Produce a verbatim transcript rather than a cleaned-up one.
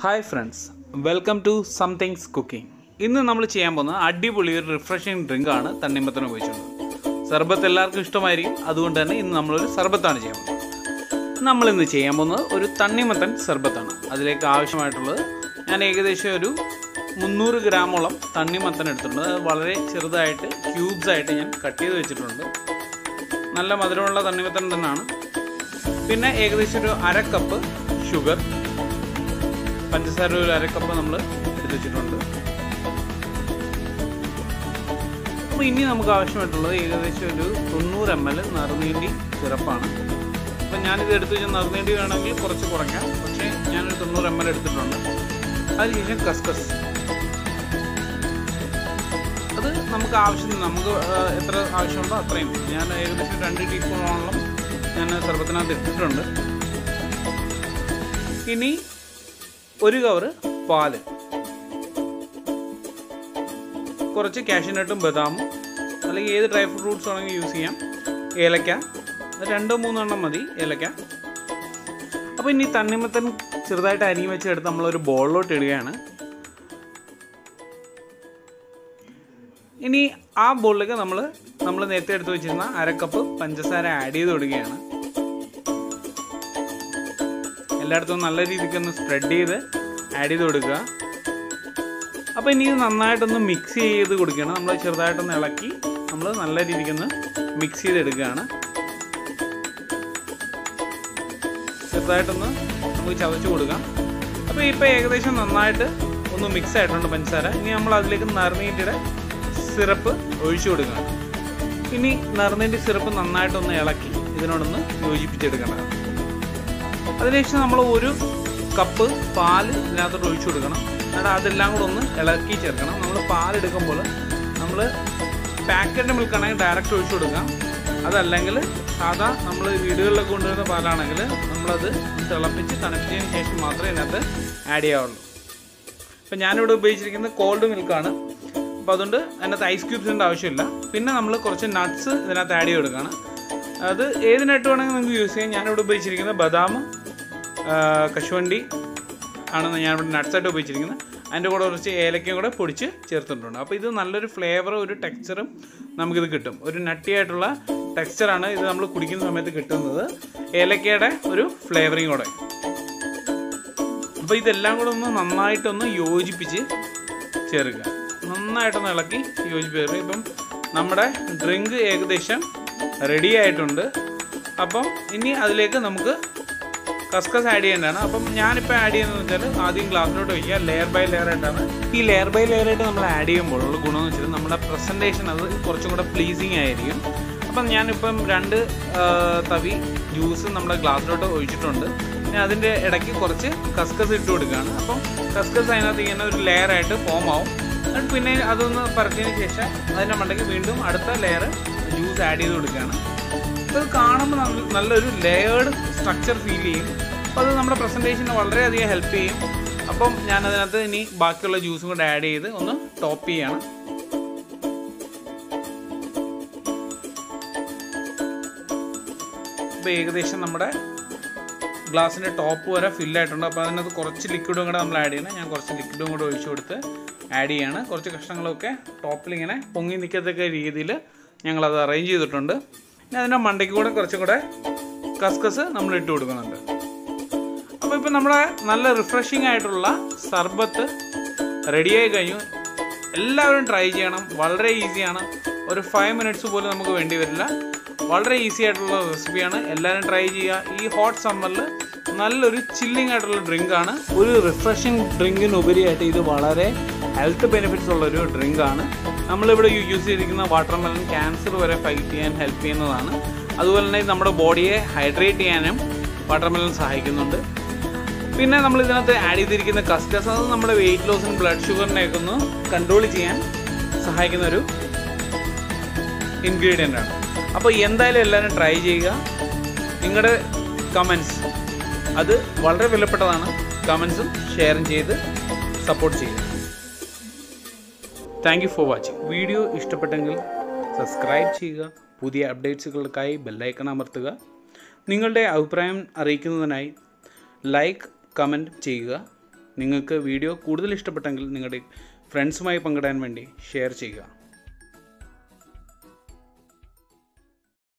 Hi friends, welcome to something's cooking. ഇന്ന് നമ്മൾ ചെയ്യാൻ പോകുന്ന അടിപൊളി ഒരു റിഫ്രഷിംഗ് ഡ്രിങ്കാണ് തണ്ണിമത്തൻ ഉപയോഗിച്ചിട്ടുള്ളത്. സർബത്ത് എല്ലാവർക്കും ഇഷ്ടമായിരിക്കും, അതുകൊണ്ട് തന്നെ ഇന്ന് നമ്മളൊരു സർബത്താണ് ചെയ്യാൻ പോകുന്നത്. നമ്മളിന്ന് ചെയ്യാൻ പോകുന്നത് ഒരു തണ്ണിമത്തൻ സർബത്താണ്. അതിലേക്ക് ആവശ്യമായിട്ടുള്ളത് ഞാൻ ഏകദേശം ഒരു മുന്നൂറ് ഗ്രാമോളം തണ്ണിമത്തൻ എടുത്തിട്ടുണ്ട്. വളരെ ചെറുതായിട്ട് ക്യൂബ്സായിട്ട് ഞാൻ കട്ട് ചെയ്ത് വെച്ചിട്ടുണ്ട്. നല്ല മധുരമുള്ള തണ്ണിമത്തൻ തന്നെയാണ്. പിന്നെ ഏകദേശം ഒരു അര കപ്പ് ഷുഗർ, പഞ്ചസാര ഒരു അര കപ്പ് നമ്മൾ എടുത്ത് വെച്ചിട്ടുണ്ട്. അപ്പോൾ ഇനി നമുക്ക് ആവശ്യമായിട്ടുള്ളത് ഏകദേശം ഒരു തൊണ്ണൂറ് എം എൽ നറുനീണ്ടി സിറപ്പാണ്. അപ്പം ഞാനിത് എടുത്ത് വെച്ചാൽ നറുനീണ്ടി വേണമെങ്കിൽ കുറച്ച് കുറയ്ക്കാം, പക്ഷേ ഞാനൊരു തൊണ്ണൂറ് എം എൽ എടുത്തിട്ടുണ്ട്. അതിനുശേഷം കസ്കസ്, അത് നമുക്ക് ആവശ്യത്തിന് നമുക്ക് എത്ര ആവശ്യമുണ്ടോ അത്രയും. ഞാൻ ഏകദേശം രണ്ട് ടീസ്പൂണോളം ഞാൻ സർബത്തിനകത്ത് എടുത്തിട്ടുണ്ട്. ഇനി ഒരു കവറ് പാല്, കുറച്ച് കാഷ്യൂനട്ടും ബദാമും അല്ലെങ്കിൽ ഏത് ഡ്രൈ ഫ്രൂട്ട്സ് ആണെങ്കിൽ യൂസ് ചെയ്യാം. ഏലക്ക രണ്ടോ മൂന്നെണ്ണം മതി ഏലക്ക. അപ്പോൾ ഇനി തണ്ണിമത്തൻ ചെറുതായിട്ട് അരിഞ്ഞു വെച്ചെടുത്ത് നമ്മളൊരു ബോളിലോട്ട് ഇടുകയാണ്. ഇനി ആ ബോളിലേക്ക് നമ്മൾ നമ്മൾ നേരത്തെ എടുത്ത് വെച്ചിരുന്ന അര കപ്പ് പഞ്ചസാര ആഡ് ചെയ്ത് കൊടുക്കുകയാണ്. എല്ലായിടത്തും നല്ല രീതിക്ക് ഒന്ന് സ്പ്രെഡ് ചെയ്ത് ആഡ് ചെയ്ത് കൊടുക്കുക. അപ്പോൾ ഇനി ഇത് നന്നായിട്ടൊന്ന് മിക്സ് ചെയ്ത് കൊടുക്കുകയാണ്. നമ്മൾ ചെറുതായിട്ടൊന്ന് ഇളക്കി നമ്മൾ നല്ല രീതിക്കൊന്ന് മിക്സ് ചെയ്തെടുക്കുകയാണ്. ചെറുതായിട്ടൊന്ന് നമുക്ക് ചതച്ച് കൊടുക്കാം. അപ്പോൾ ഇപ്പോൾ ഏകദേശം നന്നായിട്ട് ഒന്ന് മിക്സ് ആയിട്ടുണ്ട് പഞ്ചസാര. ഇനി നമ്മൾ അതിലേക്ക് നറുനീണ്ടിയുടെ സിറപ്പ് ഒഴിച്ചു കൊടുക്കുകയാണ്. ഇനി നറുനീണ്ടി സിറപ്പ് നന്നായിട്ടൊന്ന് ഇളക്കി ഇതിനോടൊന്ന് യോജിപ്പിച്ചെടുക്കണം. അതിനുശേഷം നമ്മൾ ഒരു കപ്പ് പാൽ ഇതിനകത്തോട്ട് ഒഴിച്ചു കൊടുക്കണം. എന്നിട്ട് അതെല്ലാം കൂടെ ഒന്ന് ഇളക്കി ചേർക്കണം. നമ്മൾ പാലെടുക്കുമ്പോൾ നമ്മൾ പാക്കറ്റ് മിൽക്കാണെങ്കിൽ ഡയറക്റ്റ് ഒഴിച്ചു കൊടുക്കാം. അതല്ലെങ്കിൽ സാധാ നമ്മൾ വീടുകളിലൊക്കെ കൊണ്ടുവരുന്ന പാലാണെങ്കിൽ നമ്മളത് തിളപ്പിച്ച് തണുപ്പിച്ചതിന് ശേഷം മാത്രമേ ഇതിനകത്ത് ആഡ് ചെയ്യാവുള്ളൂ. ഇപ്പം ഞാനിവിടെ ഉപയോഗിച്ചിരിക്കുന്നത് കോൾഡ് മിൽക്കാണ്. അപ്പോൾ അതുകൊണ്ട് അതിനകത്ത് ഐസ് ക്യൂബ്സിൻ്റെ ആവശ്യമില്ല. പിന്നെ നമ്മൾ കുറച്ച് നട്ട്സ് ഇതിനകത്ത് ആഡ് ചെയ്ത് കൊടുക്കുകയാണ്. അത് ഏത് നട്ട് വേണമെങ്കിൽ നിങ്ങൾക്ക് യൂസ് ചെയ്യാം. ഞാനിവിടെ ഉപയോഗിച്ചിരിക്കുന്നത് ബദാം, കശുവണ്ടി ആണ് ഞാനിവിടെ നട്ട്സായിട്ട് ഉപയോഗിച്ചിരിക്കുന്നത്. അതിൻ്റെ കൂടെ കുറച്ച് ഏലക്കയും കൂടെ പൊടിച്ച് ചേർത്തിട്ടുണ്ട്. അപ്പോൾ ഇത് നല്ലൊരു ഫ്ലേവറും ഒരു ടെക്സ്ചറും നമുക്കിത് കിട്ടും. ഒരു നട്ടിയായിട്ടുള്ള ടെക്സ്ചറാണ് ഇത് നമ്മൾ കുടിക്കുന്ന സമയത്ത് കിട്ടുന്നത്, ഏലക്കയുടെ ഒരു ഫ്ലേവറിങ് കൂടെ. അപ്പോൾ ഇതെല്ലാം കൂടെ ഒന്ന് നന്നായിട്ടൊന്ന് യോജിപ്പിച്ച് ചേർക്കുക. നന്നായിട്ടൊന്ന് ഇളക്കി യോജിപ്പിക്കുക. ഇപ്പം നമ്മുടെ ഡ്രിങ്ക് ഏകദേശം റെഡി ആയിട്ടുണ്ട്. അപ്പം ഇനി അതിലേക്ക് നമുക്ക് കസ്കസ് ആഡ് ചെയ്യേണ്ടതാണ്. അപ്പം ഞാനിപ്പോൾ ആഡ് ചെയ്യുന്നതെന്ന് വെച്ചാൽ ആദ്യം ഗ്ലാസ്സിലോട്ട് വയ്ക്കുക. ലെയർ ബൈ ലെയർ ആയിട്ടാണ്. ഈ ലെയർ ബൈ ലെയർ ആയിട്ട് നമ്മൾ ആഡ് ചെയ്യുമ്പോഴുള്ള ഗുണമെന്ന് വെച്ചാൽ നമ്മുടെ പ്രസൻറ്റേഷൻ അത് കുറച്ചും കൂടെ പ്ലീസിങ് ആയിരിക്കും. അപ്പം ഞാനിപ്പം രണ്ട് തവി ജ്യൂസ് നമ്മുടെ ഗ്ലാസ്സിലോട്ട് ഒഴിച്ചിട്ടുണ്ട്. ഞാൻ അതിൻ്റെ ഇടയ്ക്ക് കുറച്ച് കസ്കസ് ഇട്ട് കൊടുക്കുകയാണ്. അപ്പം കസ്കസ് അതിനകത്ത് ഇങ്ങനെ ഒരു ലെയർ ആയിട്ട് ഫോം ആവും. എന്നിട്ട് പിന്നെ അതൊന്ന് പറിച്ചതിന് ശേഷം അതിൻ്റെ മണ്ടയ്ക്ക് വീണ്ടും അടുത്ത ലെയർ ജ്യൂസ് ആഡ് ചെയ്ത് കൊടുക്കുകയാണ്. അപ്പോൾ അത് കാണുമ്പോൾ നല്ലൊരു ലെയേർഡ് സ്ട്രക്ചർ ഫീൽ ചെയ്യും. അപ്പോൾ അത് നമ്മുടെ പ്രസൻറ്റേഷന് വളരെയധികം ഹെൽപ്പ് ചെയ്യും. അപ്പം ഞാനതിനകത്ത് ഇനി ബാക്കിയുള്ള ജ്യൂസും കൂടെ ആഡ് ചെയ്ത് ഒന്ന് ടോപ്പ് ചെയ്യണം. അപ്പോൾ ഏകദേശം നമ്മുടെ ഗ്ലാസിൻ്റെ ടോപ്പ് വരെ ഫില്ലായിട്ടുണ്ട്. അപ്പോൾ അതിനകത്ത് കുറച്ച് ലിക്വിഡും കൂടെ നമ്മൾ ആഡ് ചെയ്യണം. ഞാൻ കുറച്ച് ലിക്വിഡും കൂടെ ഒഴിച്ചു കൊടുത്ത് ആഡ് ചെയ്യാണ്. കുറച്ച് കഷ്ണങ്ങളൊക്കെ ടോപ്പിലിങ്ങനെ പൊങ്ങി നിൽക്കത്തക്ക രീതിയിൽ ഞങ്ങളത് അറേഞ്ച് ചെയ്തിട്ടുണ്ട്. ഇനി അതിൻ്റെ മണ്ടയ്ക്ക് കൂടെ കുറച്ചും കൂടെ കസ്കസ് നമ്മൾ ഇട്ട് കൊടുക്കുന്നുണ്ട്. അപ്പോൾ ഇപ്പം നമ്മുടെ നല്ല റിഫ്രഷിംഗ് ആയിട്ടുള്ള സർബത്ത് റെഡിയായി കഴിഞ്ഞു. എല്ലാവരും ട്രൈ ചെയ്യണം. വളരെ ഈസിയാണ്. ഒരു ഫൈവ് മിനിറ്റ്സ് പോലും നമുക്ക് വേണ്ടി വരില്ല. വളരെ ഈസി ആയിട്ടുള്ള റെസിപ്പിയാണ്. എല്ലാവരും ട്രൈ ചെയ്യുക. ഈ ഹോട്ട് സമ്മറിൽ നല്ലൊരു ചില്ലിംഗ് ആയിട്ടുള്ള ഡ്രിങ്കാണ്. ഒരു റിഫ്രഷിംഗ് ഡ്രിങ്കിനുപരിയായിട്ട് ഇത് വളരെ ഹെൽത്ത് ബെനിഫിറ്റ്സ് ഉള്ളൊരു ഡ്രിങ്കാണ്. നമ്മളിവിടെ യൂസ് ചെയ്തിരിക്കുന്ന വാട്ടർമെലൻ ക്യാൻസർ വരെ ഫൈറ്റ് ചെയ്യാൻ ഹെൽപ്പ് ചെയ്യുന്നതാണ്. അതുപോലെ തന്നെ നമ്മുടെ ബോഡിയെ ഹൈഡ്രേറ്റ് ചെയ്യാനും വാട്ടർമെലൻ സഹായിക്കുന്നുണ്ട്. പിന്നെ നമ്മൾ ഇതിനകത്ത് ആഡ് ചെയ്തിരിക്കുന്ന കസ്കസ് അത് നമ്മുടെ വെയിറ്റ് ലോസിനും ബ്ലഡ് ഷുഗറിനെയൊക്കെ ഒന്ന് കൺട്രോൾ ചെയ്യാൻ സഹായിക്കുന്നൊരു ഇൻഗ്രീഡിയൻ്റ് ആണ്. അപ്പോൾ എന്തായാലും എല്ലാവരും ട്രൈ ചെയ്യുക. നിങ്ങളുടെ കമൻസ് അത് വളരെ വിലപ്പെട്ടതാണ്. കമൻസും ഷെയറും ചെയ്ത് സപ്പോർട്ട് ചെയ്യുക. Thank you for watching. Video ഇഷ്ടപ്പെട്ടെങ്കിൽ സബ്സ്ക്രൈബ് ചെയ്യുക. പുതിയ അപ്ഡേറ്റ്സുകൾക്കായി ബെല്ലൈക്കൺ അമർത്തുക. നിങ്ങളുടെ അഭിപ്രായം അറിയിക്കുന്നതിനായി ലൈക്ക് കമൻറ്റ് ചെയ്യുക. നിങ്ങൾക്ക് വീഡിയോ കൂടുതൽ ഇഷ്ടപ്പെട്ടെങ്കിൽ നിങ്ങളുടെ ഫ്രണ്ട്സുമായി പങ്കിടാൻ വേണ്ടി ഷെയർ ചെയ്യുക.